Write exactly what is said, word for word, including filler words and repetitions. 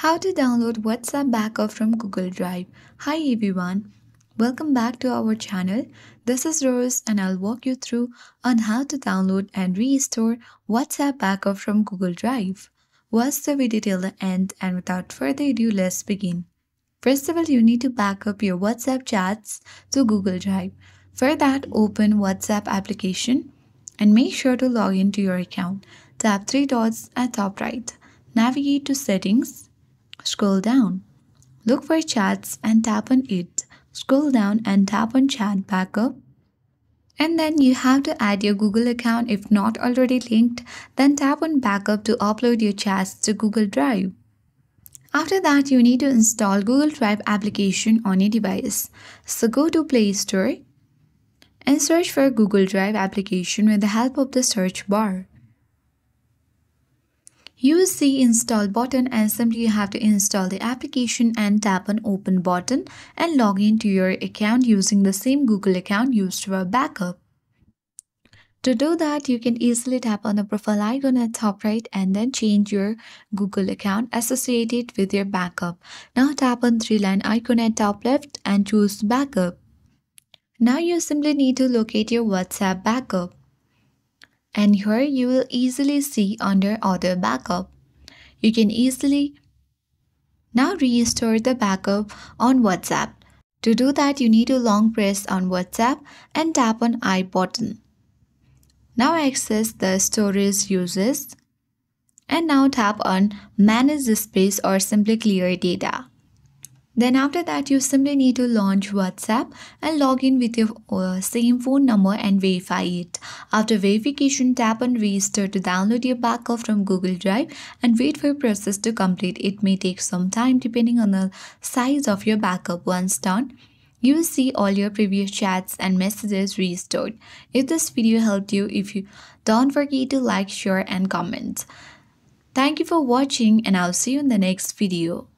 How to download WhatsApp backup from Google Drive. Hi everyone, welcome back to our channel. This is Rose and I'll walk you through on how to download and restore WhatsApp backup from Google Drive. Watch the video till the end, and without further ado, let's begin. First of all, you need to back up your WhatsApp chats to Google Drive. For that, open WhatsApp application and make sure to log into your account. Tap three dots at top right. Navigate to settings. Scroll down. Look for chats and tap on it. Scroll down and tap on chat backup. And then you have to add your Google account if not already linked. Then tap on backup to upload your chats to Google Drive. After that, you need to install Google Drive application on your device. So go to Play Store and search for Google Drive application with the help of the search bar. Use the install button and simply you have to install the application and tap on open button and log into your account using the same Google account used for backup. To do that, you can easily tap on the profile icon at top right and then change your Google account associated with your backup. Now tap on three line icon at top left and choose backup. Now you simply need to locate your WhatsApp backup. And here you will easily see under Other Backup. You can easily now restore the backup on WhatsApp. To do that, you need to long press on WhatsApp and tap on I button. Now access the storage uses and now tap on Manage Space or simply Clear Data. Then after that, you simply need to launch WhatsApp and log in with your uh, same phone number and verify it. After verification, tap on Restore to download your backup from Google Drive and wait for your process to complete. It may take some time depending on the size of your backup. Once done, you will see all your previous chats and messages restored. If this video helped you, if you don't forget to like, share and comment. Thank you for watching and I'll see you in the next video.